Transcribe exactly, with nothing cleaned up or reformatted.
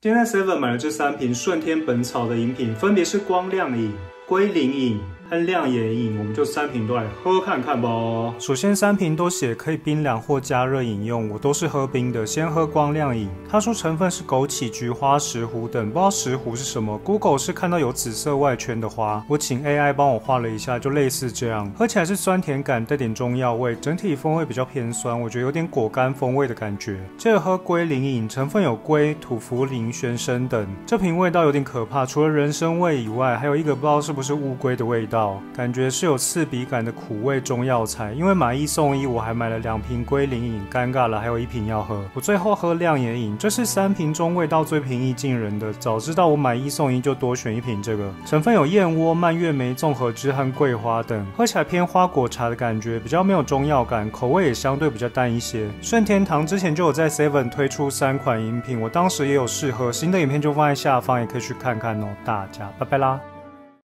今天 Seven 买了这三瓶顺天本草的饮品，分别是光亮饮、龟苓饮和亮眼饮，我们就三瓶都来喝看看吧。首先三瓶都写可以冰凉或加热饮用，我都是喝冰的。先喝光亮饮，它说成分是枸杞、菊花、石斛等，不知道石斛是什么。Google 是看到有紫色外圈的花，我请 A I 帮我画了一下，就类似这样。喝起来是酸甜感，带点中药味，整体风味比较偏酸，我觉得有点果干风味的感觉。接着喝龟苓饮，成分有龟、土茯苓、 玄参等，这瓶味道有点可怕，除了人参味以外，还有一个不知道是不是乌龟的味道，感觉是有刺鼻感的苦味中药材。因为买一送一，我还买了两瓶龟苓饮，尴尬了，还有一瓶要喝。我最后喝亮眼饮，这是三瓶中味道最平易近人的。早知道我买一送一就多选一瓶这个。成分有燕窝、蔓越莓、综合枝和桂花等，喝起来偏花果茶的感觉，比较没有中药感，口味也相对比较淡一些。顺天堂之前就有在 Seven 推出三款饮品，我当时也有试喝。 新的影片就放在下方，也可以去看看哦。大家拜拜啦！